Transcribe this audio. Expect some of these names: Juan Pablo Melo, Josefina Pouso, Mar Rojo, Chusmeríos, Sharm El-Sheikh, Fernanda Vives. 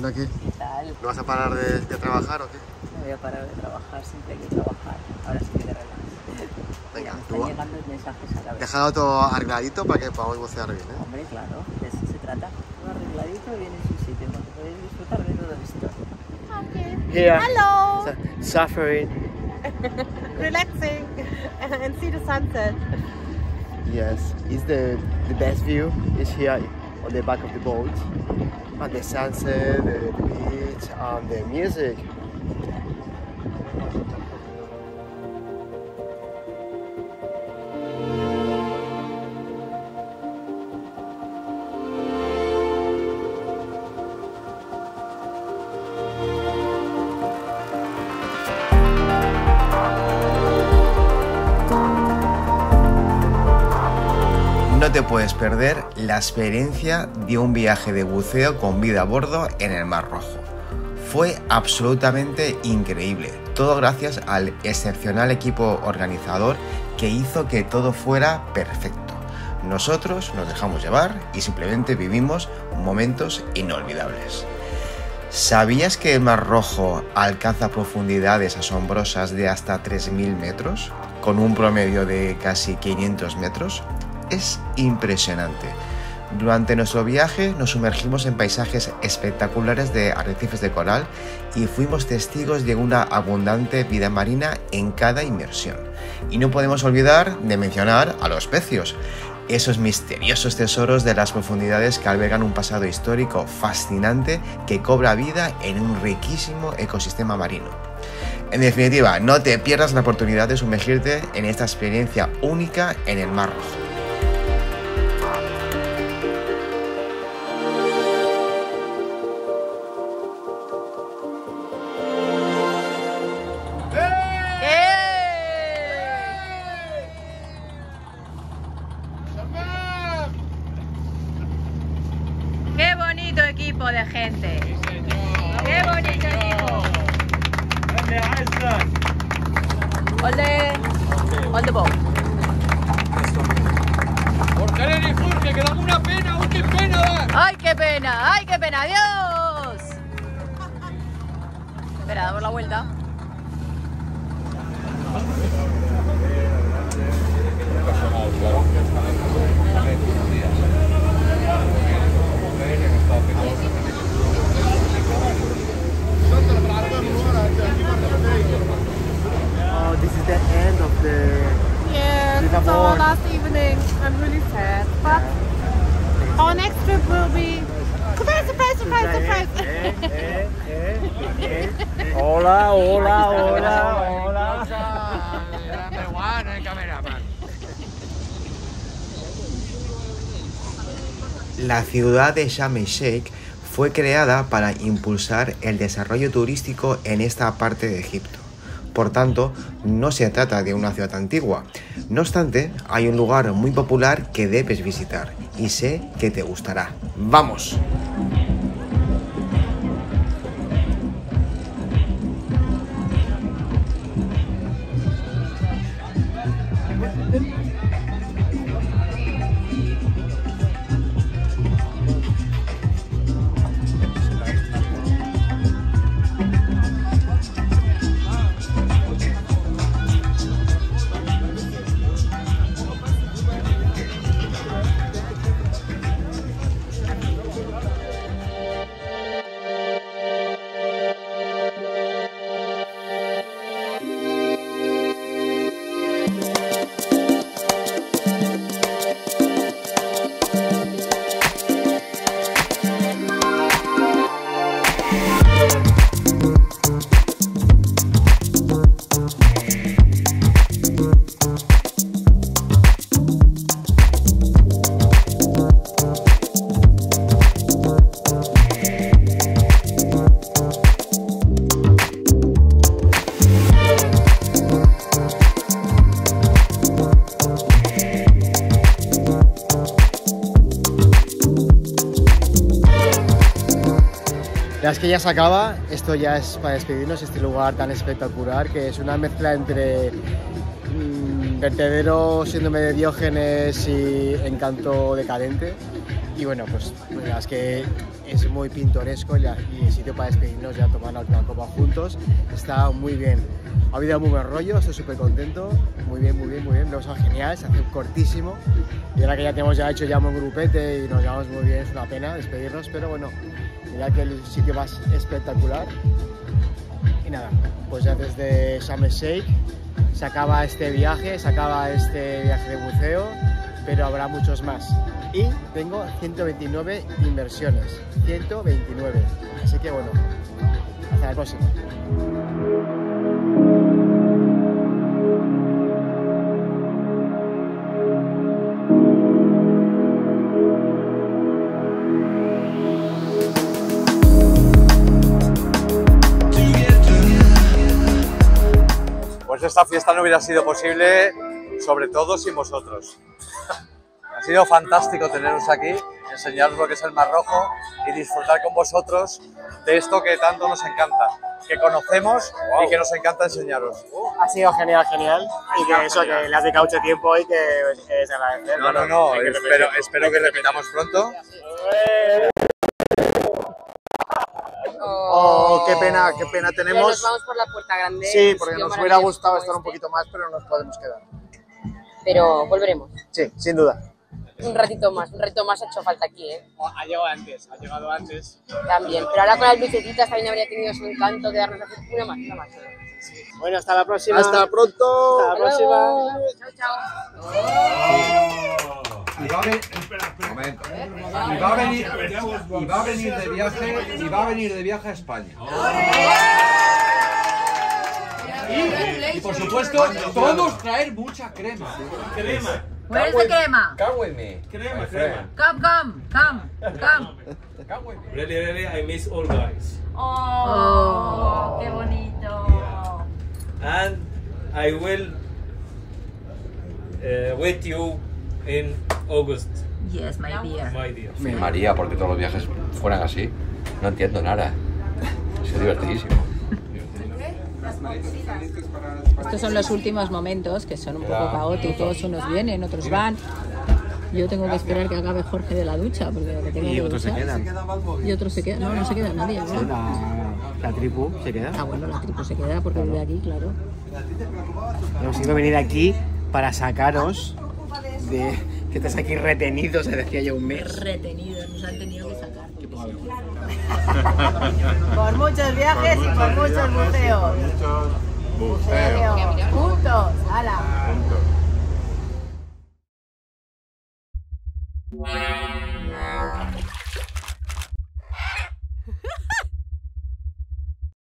Bueno, aquí. ¿Qué tal? ¿No vas a parar de trabajar o qué? No voy a parar de trabajar, siempre hay que trabajar. Ahora sí que te relajas. Venga, mira, están llegando los mensajes a la vez. Dejado todo arregladito para que podamos bucear bien, ¿eh? Hombre, claro, de eso se trata. Todo arregladito y bien en su sitio, porque podéis disfrutar de todo esto. Okay. Yeah. Hello. Suffering. Relaxing and see the sunset. Yes, it's the best view is here on the back of the boat, and the sunset, the beach, and the music. No te puedes perder la experiencia de un viaje de buceo con vida a bordo en el Mar Rojo. Fue absolutamente increíble, todo gracias al excepcional equipo organizador que hizo que todo fuera perfecto. Nosotros nos dejamos llevar y simplemente vivimos momentos inolvidables. ¿Sabías que el Mar Rojo alcanza profundidades asombrosas de hasta 3.000 metros, con un promedio de casi 500 metros? Es impresionante. Durante nuestro viaje nos sumergimos en paisajes espectaculares de arrecifes de coral y fuimos testigos de una abundante vida marina en cada inmersión. Y no podemos olvidar de mencionar a los pecios, esos misteriosos tesoros de las profundidades que albergan un pasado histórico fascinante que cobra vida en un riquísimo ecosistema marino. En definitiva, no te pierdas la oportunidad de sumergirte en esta experiencia única en el Mar Rojo. De gente. Sí, señor. ¡Qué bonito equipo! ¡Ole! ¡Ole! Por Karen y Jorge, que damos una pena, ¡qué pena! ¡Ay, qué pena! ¡Ay, qué pena! ¡Adiós! Espera, damos la vuelta. Oh, this is the end of the... Yeah, it's our last evening. I'm really sad. But our next trip will be... Surprise, surprise, surprise, surprise! Hola, hola, hola, hola! Dame one, cameraman. La ciudad de Sharm El-Sheikh fue creada para impulsar el desarrollo turístico en esta parte de Egipto. Por tanto, no se trata de una ciudad antigua. No obstante, hay un lugar muy popular que debes visitar y sé que te gustará. ¡Vamos! La verdad es que ya se acaba, esto ya es para despedirnos, este lugar tan espectacular que es una mezcla entre vertedero, síndrome de Diógenes y encanto decadente. Y bueno, pues la verdad es que es muy pintoresco y el sitio para despedirnos y a tomar la copa juntos está muy bien. Ha habido muy buen rollo, estoy súper contento, muy bien, lo hemos pasado genial, se hace cortísimo. Y ahora que ya tenemos hecho ya un grupete y nos llevamos muy bien, es una pena despedirnos, pero bueno, mirad que el sitio más espectacular. Y nada, pues ya desde Sharm El-Sheikh se acaba este viaje de buceo, pero habrá muchos más. Y tengo 129 inversiones, 129, así que bueno, hasta la próxima. Esta fiesta no hubiera sido posible, sobre todo sin vosotros. Ha sido fantástico teneros aquí, enseñaros lo que es el Mar Rojo y disfrutar con vosotros de esto que tanto nos encanta, que conocemos y que nos encanta enseñaros. Ha sido genial. Eso, que le has dedicado mucho tiempo y que es agradecer. No, espero que repitamos pronto. Oh, qué pena tenemos. Nos vamos por la puerta grande. Sí, porque nos hubiera gustado estar un poquito más, pero nos podemos quedar. Pero volveremos. Sí, sin duda. Un ratito más ha hecho falta aquí, ¿eh? Ha llegado antes. También, pero ahora con las lucecitas también habría tenido su encanto quedarnos aquí una más. Sí. Bueno, hasta la próxima. Hasta pronto. Hasta la próxima. Chao. Y va a venir de viaje a España. Y por supuesto, todos traer mucha crema. Crema. ¿Where is the crema? Crema. Come. Really, I miss all guys. Oh, qué bonito. And I will with you en August. Yes, my dear. Me maría porque todos los viajes fueran así. No entiendo nada. Es divertidísimo. Estos son los últimos momentos, que son un poco caóticos. Unos vienen, otros van. Yo tengo que esperar que acabe Jorge de la ducha, porque lo que tengo que duchar. Y otros se quedan. No se queda nadie, ¿no? La tribu se queda. Ah, bueno, la tribu se queda porque vive aquí, claro. Hemos ido a venir aquí para sacaros. Que estás aquí retenido, se decía yo un mes. Retenidos, nos han tenido que sacar. Por muchos viajes y por muchos buceos. Juntos, ala.